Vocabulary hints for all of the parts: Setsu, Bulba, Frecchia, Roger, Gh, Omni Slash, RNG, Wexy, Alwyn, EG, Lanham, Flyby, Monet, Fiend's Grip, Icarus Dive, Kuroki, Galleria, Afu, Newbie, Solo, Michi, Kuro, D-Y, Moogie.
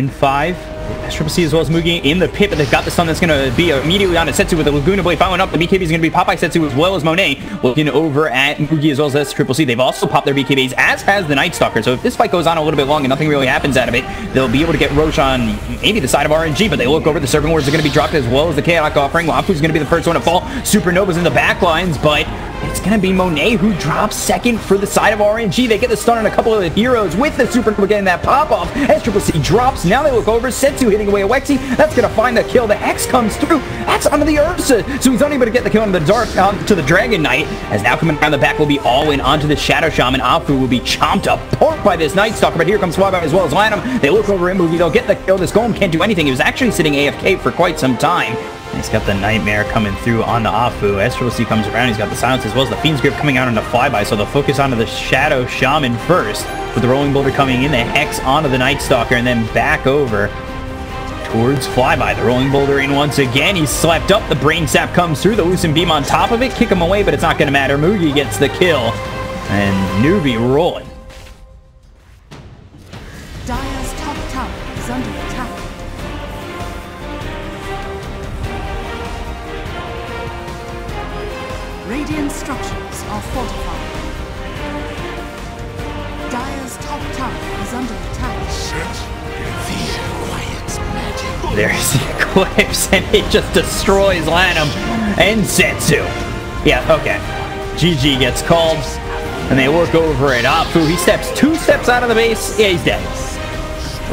Gen 5. Triple C as well as Moogie in the pit, but they've got the stun that's going to be immediately on at Setsu with the Laguna Blade following up. The BKB is going to be popped by Setsu as well as Monet. Looking over at Moogie as well as Triple C. They've also popped their BKBs, as has the Night Stalker. So if this fight goes on a little bit long and nothing really happens out of it, they'll be able to get Roche on maybe the side of RNG, but they look over. The Serpent Wars are going to be dropped as well as the Chaotic Offering. Wafu's going to be the first one to fall. Supernova's in the back lines, but it's going to be Monet who drops second for the side of RNG. They get the stun on a couple of the heroes with the Supernova getting that pop-off as Triple C drops. Now they look over. Setsu hitting away a Wexy. That's going to find the kill. The Hex comes through. That's onto the Ursa. So he's unable to get the kill on the Dark to the Dragon Knight. As now coming down the back will be all in onto the Shadow Shaman. Afu will be chomped apart by this Night Stalker. But here comes Flyby as well as Lanham. They look over him. They'll get the kill. This Golem can't do anything. He was actually sitting AFK for quite some time. He's got the Nightmare coming through on the Afu. Estralis comes around. He's got the Silence as well as the Fiend's Grip coming out on the Flyby. So they'll focus onto the Shadow Shaman first, with the Rolling Boulder coming in, the Hex onto the Night Stalker, and then back over towards Flyby. The Rolling Boulder in once again. He's slapped up. The Brain Sap comes through. The Lucent Beam on top of it. Kick him away, but it's not going to matter. Moogie gets the kill, and Newbie rolling. Dire's top tower is under attack. Radiant structures are fortified. Dire's top tower is under attack. Shit. There's the Eclipse, and it just destroys Lanham and Setsu. Yeah, okay. GG gets called, and they look over at Afu. He steps 2 steps out of the base. Yeah, he's dead.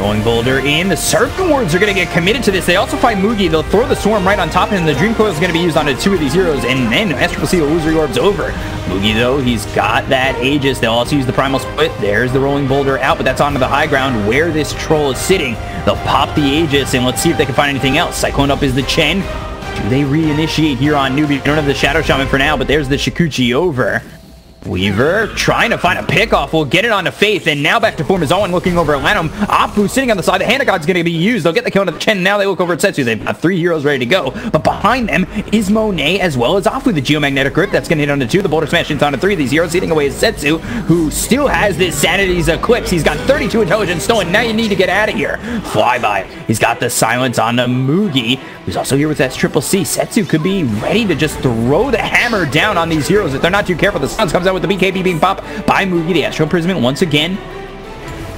Rolling Boulder in. The Serpent Wards are going to get committed to this. They also find Moogie. They'll throw the Swarm right on top, and the Dream Coil is going to be used onto 2 of these heroes, and then Estralis Illusory Orb's over. Moogie, though, he's got that Aegis. They'll also use the Primal Split. There's the Rolling Boulder out, but that's onto the high ground where this troll is sitting. They'll pop the Aegis, and let's see if they can find anything else. Cyclone up is the Chen. Do they reinitiate here on Newbie? We don't have the Shadow Shaman for now, but there's the Shikuchi over. Weaver trying to find a pickoff. We'll get it onto Faith, and now back to Formiszawan looking over at Lanham. Afu sitting on the side. The Hand of God's going to be used. They'll get the kill on the Chen. Now they look over at Setsu. They've got 3 heroes ready to go, but behind them is Monet as well as Afu. The Geomagnetic Grip that's going to hit onto 2. The Boulder Smash hits onto 3 of these heroes. Eating away is Setsu, who still has this Sanity's Eclipse. He's got 32 intelligence stolen. Now you need to get out of here. Flyby. He's got the Silence on the Moogie, who's also here with that Triple C. Setsu could be ready to just throw the hammer down on these heroes if they're not too careful. The Suns comes out with the BKB being popped by Moogie. The Astral Imprisonment once again.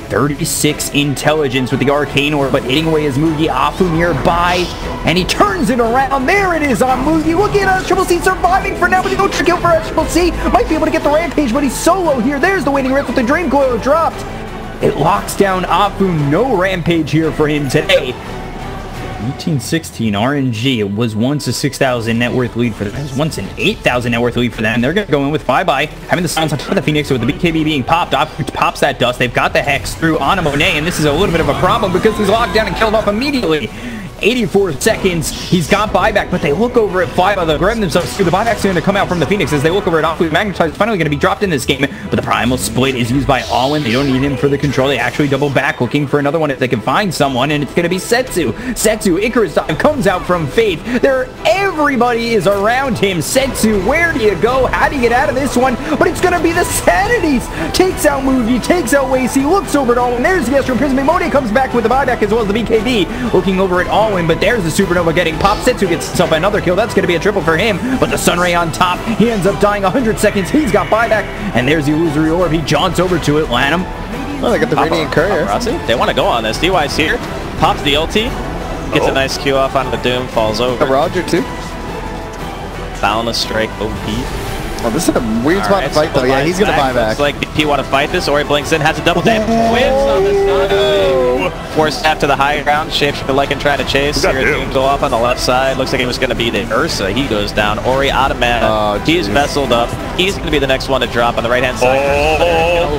36 intelligence with the Arcane Orb, but hitting away is Moogie. Afu nearby, and he turns it around. There it is on Moogie. Look at us, Triple C surviving for now, but he goes to kill for us. Triple C might be able to get the Rampage, but he's solo here. There's the Waiting Rift with the Dream Coil dropped. It locks down Afu. No Rampage here for him today. 1816 RNG. It was once a 6,000 net worth lead for them. It was once an 8,000 net worth lead for them. They're going to go in with Flyby, having the Silence on top of the Phoenix. So with the BKB being popped, Afu pops that dust. They've got the Hex through on Monet, and this is a little bit of a problem because he's locked down and killed off immediately. 84 seconds. He's got buyback, but they look over at Flyby. They'll grab themselves through. The buyback's going to come out from the Phoenix as they look over at Afu. Magnetize is finally going to be dropped in this game, but the Primal Split is used by Alwyn. They don't need him for the control. They actually double back, looking for another one if they can find someone, and it's going to be Setsu. Setsu, Icarus Dive comes out from Faith. Everybody is around him. Setsu, where do you go? How do you get out of this one? But it's going to be the Sanities. Takes out Moogie, takes out Wakesy, looks over at Alwyn. There's the Astral Imprisonment. Monet comes back with the buyback as well as the BKB. Looking over at Alwyn. But there's the Supernova getting popped. Setsu gets himself another kill. That's going to be a triple for him. But the Sunray on top. He ends up dying. 100 seconds. He's got buyback. And there's the Illusory Orb. He jaunts over to it. Lanham. Well, they got the Radiant Courier. They want to go on this. D-Y's here. Pops the LT. Gets a nice Q off onto the Doom. Falls over. Roger, too. Boundless Strike OP. Oh, this is a weird spot to fight, though. Yeah, he's going to buy back. It's like BP want to fight this. Ori blinks in, has a double damage. Wins on the force tap to the high ground. Shapeshifter Lycan trying to chase. Here, Doom go off on the left side. Looks like it was going to be the Ursa. He goes down. Ori out of mana. He's vesseled up. He's going to be the next one to drop on the right-hand side.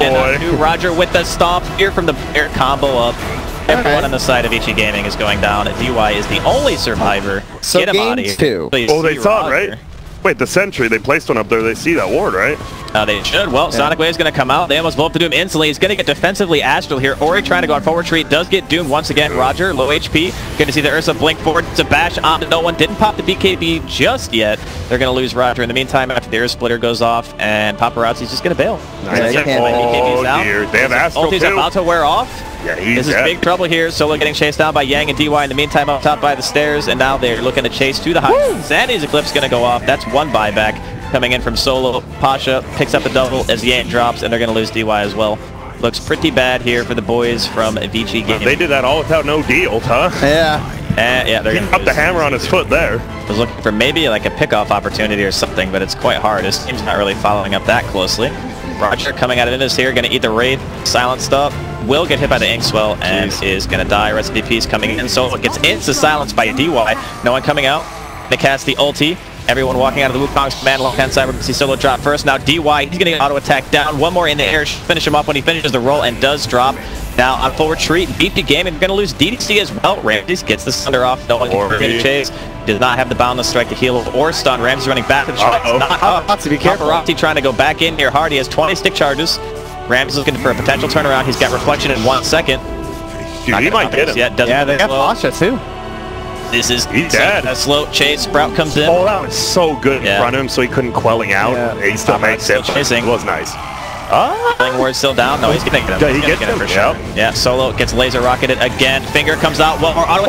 And Roger with the stomp here from the air combo up. Everyone on the side of Ichi Gaming is going down. D-Y is the only survivor. So get him out of here. Oh, they saw it, right? Wait, the sentry, they placed one up there, they see that ward, right? They should. Well, yeah. Sonic Wave's going to come out. They almost blow up the Doom instantly. He's going to get defensively astral here. Ori trying to go on forward retreat. Does get Doom once again. Roger, low HP. Going to see the Ursa blink forward to bash onto no one. Didn't pop the BKB just yet. They're going to lose Roger in the meantime after the Air Splitter goes off, and Paparazzi's just going to bail. Nice. Yeah, oh, dear. They have astral, too. Ulti's about to wear off. Yeah, this is big trouble here. Solo getting chased down by Yang and D-Y in the meantime up top by the stairs, and now they're looking to chase to the high. Sandy's Eclipse going to go off. That's one buyback coming in from Solo. Pasha picks up the double as Yang drops, and they're going to lose D-Y as well. Looks pretty bad here for the boys from VG Gaming. They did that all without no deal, huh? Yeah. Yeah, they're going to the hammer on his foot there. Was looking for maybe like a pickoff opportunity or something, but it's quite hard. His team's not really following up that closely. Roger coming out of this here, going to eat the Wraith, silenced up, will get hit by the Inkswell, and is going to die. Rest in peace coming in. So it gets into silence by D-Y. No one coming out. They cast the ulti. Everyone walking out of the Wukong's command along hand side. We're going to see Solo drop first. Now D-Y, he's going to auto attack down. One more in the air, finish him off when he finishes the roll and does drop. Now on full retreat, VP Gaming, we're going to lose DDC as well. Ramses gets the thunder off. No one can chase. Does not have the boundless strike to heal or stun. Ramses running back to the strike. Be careful. Paparazi trying to go back in near Hardy. Has 20 stick charges. Ramses looking for a potential turnaround. He's got reflection in 1 second. Dude, he might get it. Yeah, they got Pasha too. This is a slow chase. Sprout comes in. Oh, that was so good in front of him, so he couldn't quelling out. Yeah. He still makes it. It was nice. Ward's still down. No, he's going to get him. He gets him for sure. Yeah, Solo gets laser rocketed again. Finger comes out. One more auto.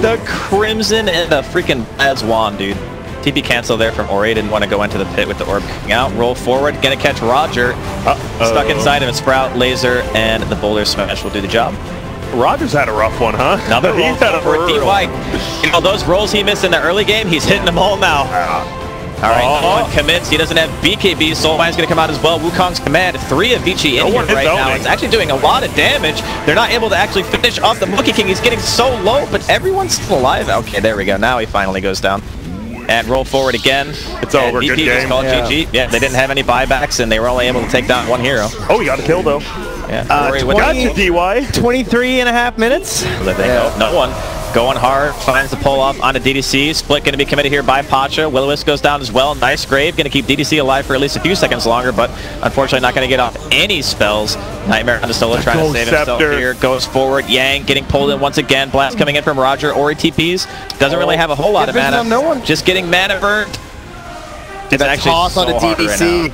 The Crimson and the freaking Aswan, dude. TP cancel there from Ori. Didn't want to go into the pit with the orb coming out. Roll forward. Going to catch Roger. Stuck inside of a Sprout, laser, and the Boulder Smash will do the job. Roger's had a rough one, huh? Another roll. He's had a rough. You know, those rolls he missed in the early game, he's hitting them all now. Alright, no one commits. He doesn't have BKB. Soulvine's going to come out as well. Wukong's command. 3 of Vici in here right now. It's actually doing a lot of damage. They're not able to actually finish off the Moogie King. He's getting so low, but everyone's still alive. Okay, there we go. Now he finally goes down. And roll forward again. It's over. VP good game. GG. Yeah, they didn't have any buybacks, and they were only able to take down one hero. Oh, he got a kill, though. Yeah. 23 and a half minutes. No one. Going hard, finds the pull-off onto DDC. Split going to be committed here by Pasha. Will-O-Wisp goes down as well. Nice grave. Going to keep DDC alive for at least a few seconds longer, but unfortunately not going to get off any spells. Nightmare on the Solo trying to save himself here. Goes forward. Yang getting pulled in once again. Blast coming in from Roger. Ori TPs. Doesn't really have a whole lot of mana. Just getting mana burned. It's actually toss on the DDC.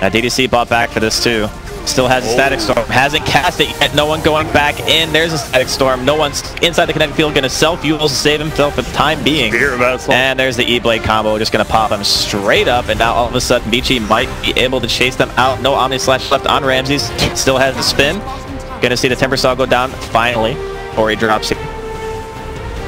Right now. DDC bought back for this too. Still has a Static Storm. Hasn't cast it yet. No one going back in. There's a Static Storm. No one's inside the kinetic field. Going to self-fuel to save himself for the time being. And there's the E-Blade combo. Just going to pop him straight up. And now all of a sudden, Michi might be able to chase them out. No Omni Slash left on Ramses. Still has the spin. Going to see the Temper Saw go down finally. Ori drops it.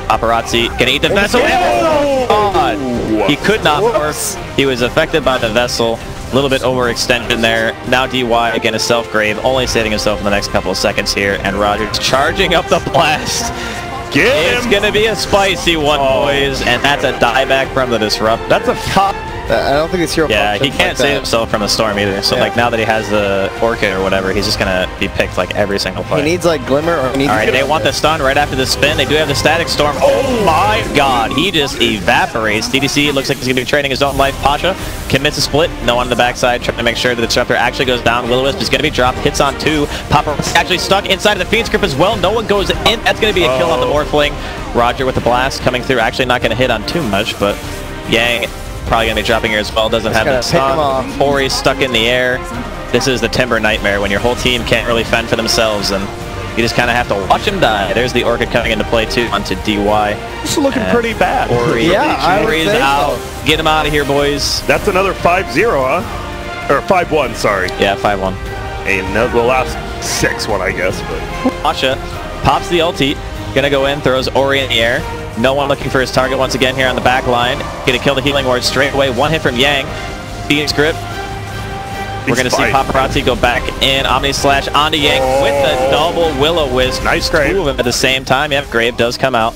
Paparazzi going to eat the vessel. Oh! He could not burst. He was affected by the vessel. A little bit overextension there. Now D-Y again a self-grave, only saving himself in the next couple of seconds here. And Roger's charging up the blast. It's going to be a spicy one, boys. And that's a dieback from the Disrupt. That's a top. I don't think it's hero. Yeah, he can't save himself from the storm either. So like now that he has the Orchid or whatever, he's just gonna be picked like every single play. He needs like Glimmer or needs. All right, they want the stun right after the spin. They do have the Static Storm. Oh my God, he just evaporates. DDC looks like he's gonna be trading his own life. Pasha commits a split. No one on the backside trying to make sure that the Disruptor actually goes down. Will-O-Wisp is gonna be dropped. Hits on 2. Paparazzi actually stuck inside of the Fiend's Grip as well. No one goes in. That's gonna be a kill on the Morphling. Roger with the blast coming through. Actually not gonna hit on too much, but Yang. Probably going to be dropping here as well. Doesn't have that stun. Ori's stuck in the air. This is the Timber Nightmare when your whole team can't really fend for themselves and you just kind of have to watch them die. There's the Orchid coming into play too onto D-Y. This is looking pretty bad. Ori, Ori's out. So. Get him out of here, boys. That's another 5-0, huh? Or 5-1, sorry. Yeah, 5-1. And the last 6-1, I guess. But. Pasha pops the ulti. Going to go in, throws Ori in the air. No one looking for his target once again here on the back line. Gonna kill the healing ward straight away. One hit from Yang. Phoenix Grip. We're going to see Paparazzi go back in. Omni Slash onto Yang with the double Will-O-Wisp. Nice grave. Two of them at the same time. Yep, grave does come out.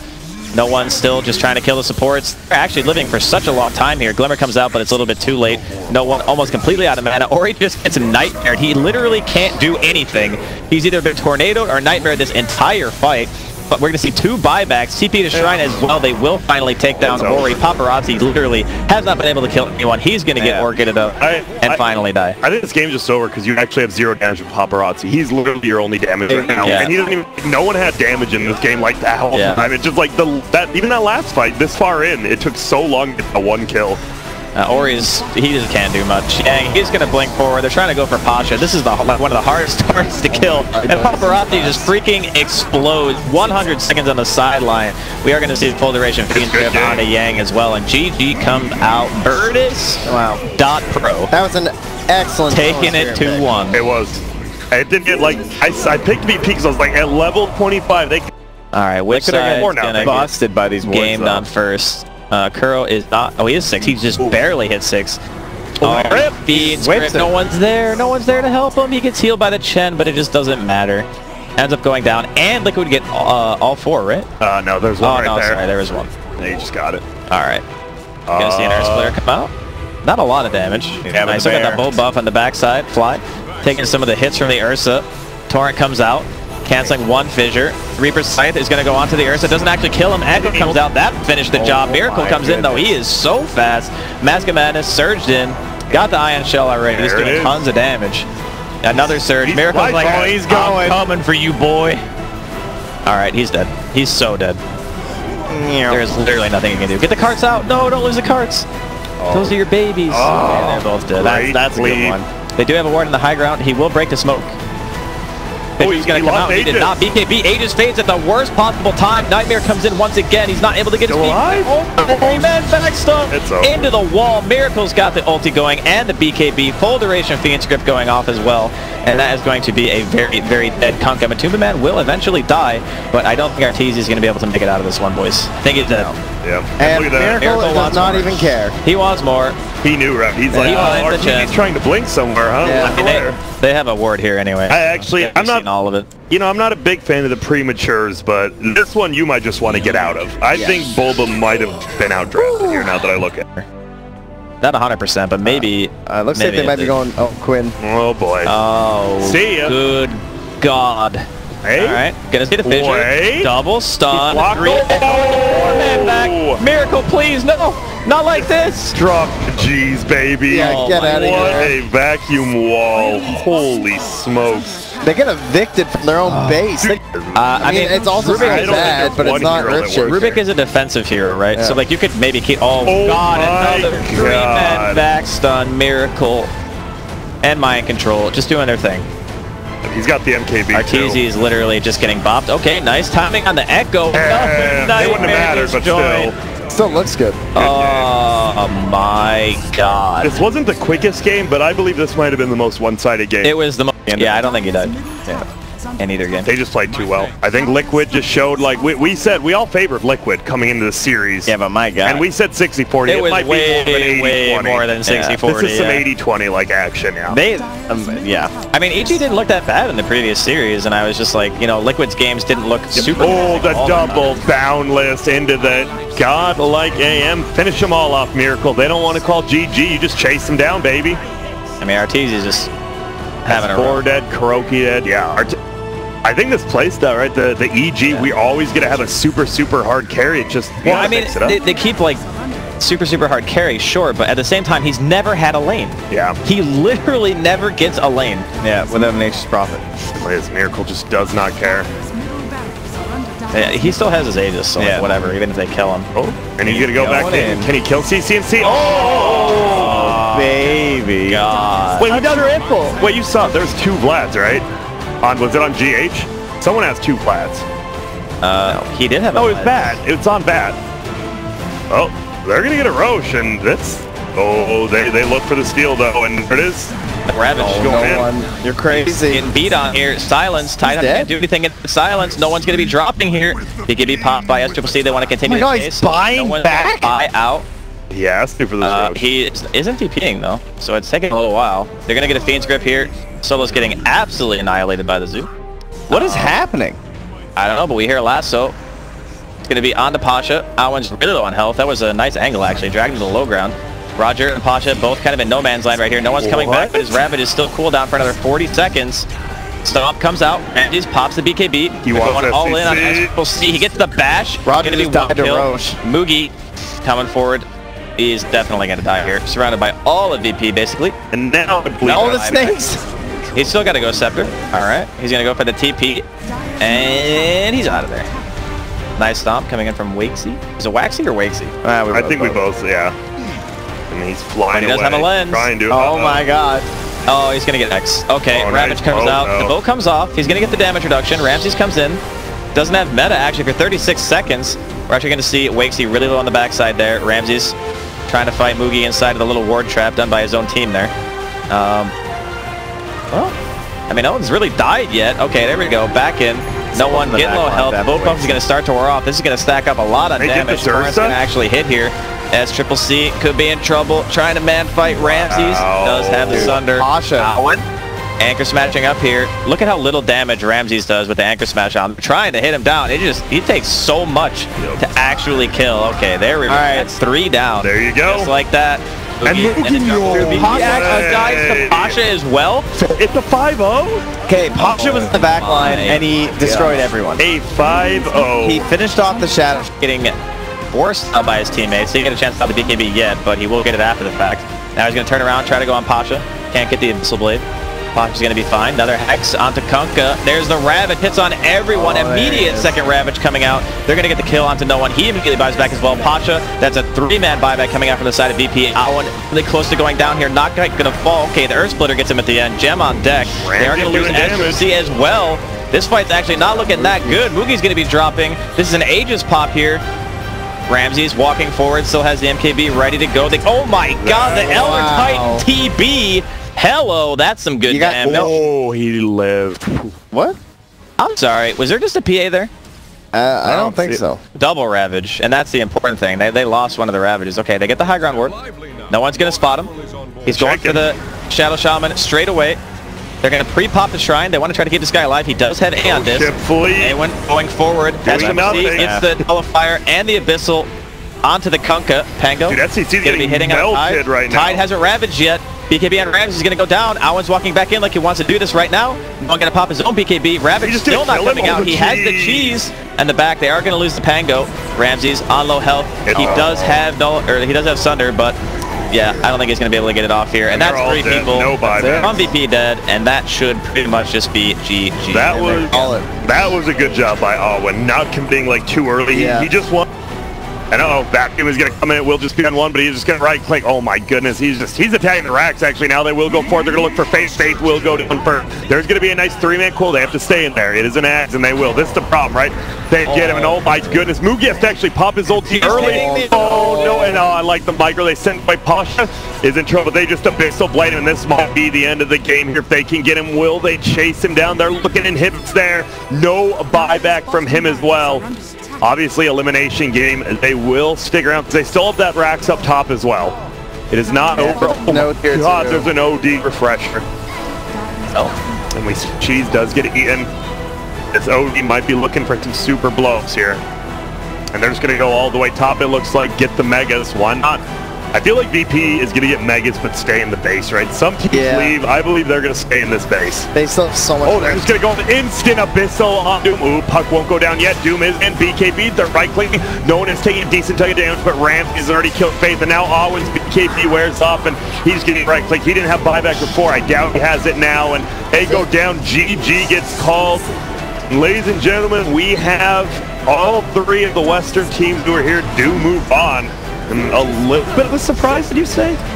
No one still just trying to kill the supports. They're actually living for such a long time here. Glimmer comes out, but it's a little bit too late. No one almost completely out of mana. Ori just gets nightmared. He literally can't do anything. He's either been tornadoed or nightmared this entire fight. But we're going to see 2 buybacks. TP to Shrine as well. They will finally take down Ori. Paparazzi literally has not been able to kill anyone. He's going to get Orchided up and finally die. I think this game's just over because you actually have 0 damage with Paparazzi. He's literally your only damage right now. And he doesn't even... No one had damage in this game like that all the time. It's just like, even that last fight, this far in, it took so long to get the 1 kill. He just can't do much. Yang, he's gonna blink forward. They're trying to go for Pasha. This is one of the hardest turns to kill. And Paparazzi just freaking explodes. 100 seconds on the sideline. We are gonna see the full duration Fiend Drift onto Yang as well. And GG comes out. Virtus. Wow. .pro. That was an excellent. Taking it 2-1. It was. It didn't get like I picked VP because I was like at level 25. They. All right. Which side's gonna busted by these boards, gamed on first? Kuro is not. Oh, he is 6. He just barely hit 6. Oh, rip. No one's there. No one's there to help him. He gets healed by the Chen, but it just doesn't matter. Ends up going down, and Liquid get all 4, right? No, there's one right there. Sorry, there was one. They just got it. All right. Gonna see an Earth Splitter come out. Not a lot of damage. Yeah, nice. Look at that bow buff on the backside. Fly, taking some of the hits from the Ursa. Torrent comes out, canceling one fissure. Reaper's Scythe is going to go onto the Ursa. Doesn't actually kill him. Echo comes out. That finished the job. Miracle comes in, though. He is so fast. Mask of Madness surged in. Got the Ion Shell already. He's doing tons of damage. Another surge. Miracle's like, oh, he's going. I'm coming for you, boy. All right, he's dead. He's so dead. There's literally nothing you can do. Get the carts out. No, don't lose the carts. Those are your babies. Man, they're both dead. That's a good one. They do have a ward in the high ground. He will break the smoke. He's going to come out. He did not. BKB. Aegis fades at the worst possible time. Nightmare comes in once again. He's not able to get his feet. Amen. Backstomp into the wall. Miracle's got the ulti going and the BKB. Full duration Fiend Script going off as well. And that is going to be a very, very dead Kunkka. Matumba Man will eventually die, but I don't think Arteezy is going to be able to make it out of this one, boys. I think he's dead. Yeah. And Miracle does not even care. He wants more. He knew, right? He's like, oh, he's trying to blink somewhere, huh? Yeah. I mean, they have a ward here anyway. I'm not all of it. You know, I'm not a big fan of the prematures, but this one you might just want to get out of. I think Bulba might have been outdrafted here. Now that I look at her. Not 100%, but maybe. Looks like they might be going. Oh, Quinn. Oh boy. Oh. See ya. Good God. Hey. All right. Gonna see the fissure. Double stun. Four-man back. Miracle, please, no. Not like this! Drop G's, baby. Yeah, get out of here. What a vacuum wall. Holy smokes. They get evicted from their own base. I mean, it's also bad, but it's not Ripshit. Rubik is a defensive hero, right? Yeah. So, like, you could maybe keep... Oh God, another 3-man back stun, Miracle, and Mind Control. Just doing their thing. He's got the MKB. Arteezy is literally just getting bopped. Okay, nice timing on the Echo. They wouldn't have mattered, but still. Still looks good. Oh my God! This wasn't the quickest game, but I believe this might have been the most one-sided game. It was the most. Yeah, I don't think he died. Yeah, in either game. They just played too well. I think Liquid just showed, like we said, we all favored Liquid coming into the series. Yeah, but my God. And we said 60-40. It might way, be way more than 60-40. This is some 80-20 like action now. They, I mean, EG didn't look that bad in the previous series, and I was just like, you know, Liquid's games didn't look super. Oh, the double boundless into the. God like AM, finish them all off, Miracle. They don't want to call GG, you just chase them down, baby. I mean, Arteezy's just having a roll. Dead, Kuroki dead, yeah. I think this playstyle, right, the EG, we always get to have a super hard carry. It just, well, I mean, they keep like super hard carry, sure, but at the same time, he's never had a lane. Yeah. He literally never gets a lane. Yeah, without an H's profit. His Miracle just does not care. Yeah, he still has his Aegis, so like, whatever, even if they kill him. Oh, and he's going to go back in. Can he kill CC&C? Oh, baby. God. Wait, wait, you saw, there's 2 Vlads, right? Was it on GH? Someone has 2 Vlads. He did have a Vlad. It was Bat. It's on Bat. Oh, they're going to get a Roche, and that's... Oh, they look for the steal, though, and there it is. Ravage going in. You're crazy. Getting beat on here. Silence. Titan can't do anything in silence. No one's going to be dropping here. He could be popped by S3C. They want to continue the chase. He's buying back? Buy out. Yeah, that's for this roach. He isn't DPing, though, so it's taking a little while. They're going to get a Fiend's Grip here. Solo's getting absolutely annihilated by the Zoo. What is happening? I don't know, but we hear Lasso. It's going to be on to Pasha. Owen's really low on health. That was a nice angle, actually. Dragged him to the low ground. Roger and Pasha both kind of in no man's land right here. No one's coming back, but his Rabbit is still cooldown for another 40 seconds. Stomp comes out, and he pops the BKB. He wants all in on Triple C. He gets the bash. Roger just died to Roche. Moogie coming forward. He's definitely going to die here. Surrounded by all of VP, basically. And now all the snakes. He's still got to go Scepter. All right. He's going to go for the TP. And he's out of there. Nice stomp coming in from Wakesy. Is it Waxy or Wakesy? I think we both, yeah. I mean, he's flying away. He does have a lens. Oh my god. Oh, he's gonna get X. Okay, oh, Ravage comes out. No. The bow comes off. He's gonna get the damage reduction. Ramses comes in. Doesn't have meta actually for 36 seconds. We're actually gonna see Wakesy really low on the backside there. Ramses trying to fight Moogie inside of the little ward trap done by his own team there. Well, I mean, no one's really died yet. Okay, there we go. Back in. No one get low health. The bow pump is gonna start to wear off. This is gonna stack up a lot of damage. Torrent's gonna actually hit here. As Triple C could be in trouble, trying to man fight Ramses. Does have the Sunder. Anchor smashing up here. Look at how little damage Ramses does with the anchor smash on. Trying to hit him down. It just, he takes so much to actually kill. Okay, there we go. That's 3 down. There you go. Just like that. Pasha dies to Pasha as well. It's a 5-0. Okay, Pasha was in the back line and he destroyed everyone. A 5-0. He finished off the shadow. Getting forced out by his teammates. He didn't get a chance to stop the BKB yet, but he will get it after the fact. Now he's going to turn around, try to go on Pasha. Can't get the Abyssal Blade. Pasha's going to be fine. Another Hex onto Kunkka. There's the Ravage. Hits on everyone. Immediate second Ravage coming out. They're going to get the kill onto no one. He immediately buys back as well. Pasha, that's a 3-man buyback coming out from the side of VP. Owen really close to going down here. Not quite going to fall. Okay, the Earth Splitter gets him at the end. Gem on deck. They are going to lose SMC as well. This fight's actually not looking that good. Moogie's going to be dropping. This is an Aegis pop here. Ramses walking forward, still has the MKB ready to go. Oh my god, the Elder Titan TB! Hello, that's some good damage. Oh, he lived. What? I'm sorry, was there just a PA there? I don't think so. Double Ravage, and that's the important thing. They lost one of the Ravages. Okay, they get the high ground ward. No one's gonna spot him. He's going for the Shadow Shaman straight away. They're going to pre-pop the Shrine. They want to try to keep this guy alive. He does have A on this. Anyone going forward. It's the Nullifier and the Abyssal onto the Kunkka. Pango going to be hitting on Tide. Right now. Tide hasn't ravaged yet. BKB on Ramses is going to go down. Owen's walking back in like he wants to do this right now. Owen going to pop his own BKB. Ravage still not coming out. He has the cheese in the back. They are going to lose the Pango. Ramses on low health. He does have Sunder, but... yeah, I don't think he's going to be able to get it off here. And that's 3 people. From VP dead, and that should pretty much just be GG. That was a good job by Alwyn, not committing like too early. Yeah. He just won. And that dude was going to come in. It will just be on one, but he's just going to right click. Oh my goodness, he's attacking the racks actually now. They will go forward. They're going to look for Faith. Faith will go down first. There's going to be a nice 3-man cool. They have to stay in there. It is an axe, and they will. This is the problem, right? They get him, and oh my goodness. Moogie has to actually pop his ulti early. Oh no, and I like the micro. They sent by Pasha is in trouble. They just Abyssal Blade him, and this might be the end of the game here. If they can get him, will they chase him down? They're looking in hips there. No buyback from him as well. Obviously, elimination game. They will stick around because they still have that racks up top as well. It is not over. Oh no, god, there's an OD refresher. Oh, and cheese does get eaten. This OD might be looking for some super blows here. And they're just going to go all the way top, it looks like. Get the Megas. Why not? I feel like VP is going to get Megas but stay in the base, right? Some teams leave. I believe they're going to stay in this base. They still have so much. Oh, they're just going to go on the instant Abyssal on Doom. Ooh, Puck won't go down yet. Doom is in BKB. They're right clicking. No one is taking a decent tug of damage, but Ramp has already killed Faith. And now Alwyn's BKB wears off, and he's getting right click. He didn't have buyback before. I doubt he has it now. And they go down. GG gets called. Ladies and gentlemen, we have all 3 of the Western teams who are here do move on. A little bit of a surprise, did you say?